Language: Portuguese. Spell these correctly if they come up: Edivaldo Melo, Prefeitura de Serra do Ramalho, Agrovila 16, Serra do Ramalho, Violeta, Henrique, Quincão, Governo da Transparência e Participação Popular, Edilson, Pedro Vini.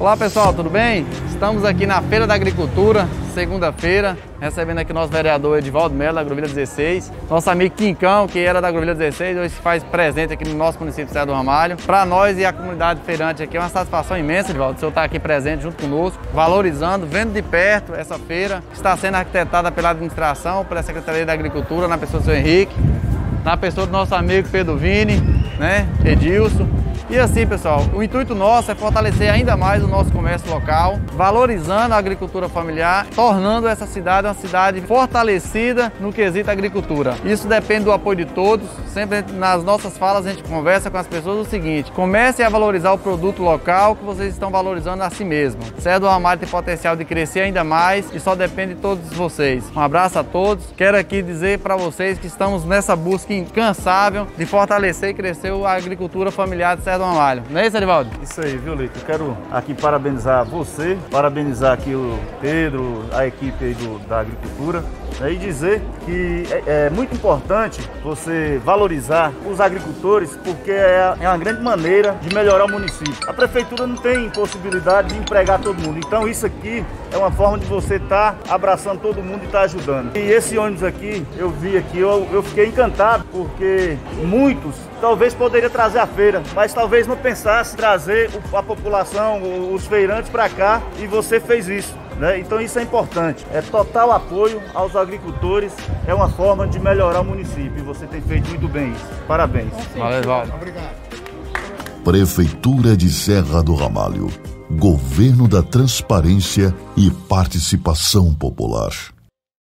Olá pessoal, tudo bem? Estamos aqui na Feira da Agricultura, segunda-feira, recebendo aqui nosso vereador Edivaldo Melo, da Agrovila 16, nosso amigo Quincão, que era da Agrovila 16, hoje se faz presente aqui no nosso município de Serra do Ramalho. Para nós e a comunidade feirante aqui é uma satisfação imensa, Edivaldo, o senhor estar aqui presente junto conosco, valorizando, vendo de perto essa feira, que está sendo arquitetada pela administração, pela Secretaria da Agricultura, na pessoa do senhor Henrique, na pessoa do nosso amigo Pedro Vini, né, Edilson. E assim, pessoal, o intuito nosso é fortalecer ainda mais o nosso comércio local, valorizando a agricultura familiar, tornando essa cidade uma cidade fortalecida no quesito agricultura. Isso depende do apoio de todos. Sempre nas nossas falas a gente conversa com as pessoas o seguinte: comecem a valorizar o produto local que vocês estão valorizando a si mesmo. Serra do Ramalho tem potencial de crescer ainda mais e só depende de todos vocês. Um abraço a todos. Quero aqui dizer para vocês que estamos nessa busca incansável de fortalecer e crescer a agricultura familiar de Serra do Ramalho. Não é isso, Edivaldo? Isso aí, Violeta. Eu quero aqui parabenizar você, parabenizar aqui o Pedro, a equipe aí da agricultura, né, e dizer que é muito importante você valorizar os agricultores, porque é uma grande maneira de melhorar o município. A prefeitura não tem possibilidade de empregar todo mundo, então isso aqui é uma forma de você estar abraçando todo mundo e estar ajudando. E esse ônibus aqui, eu vi aqui, eu fiquei encantado, porque muitos talvez poderiam trazer a feira, mas talvez não pensasse trazer a população, os feirantes para cá, e você fez isso, né? Então isso é importante, é total apoio aos agricultores, é uma forma de melhorar o município, e você tem feito muito bem isso. Parabéns. Valeu, Valdo. Obrigado. Prefeitura de Serra do Ramalho, Governo da Transparência e Participação Popular.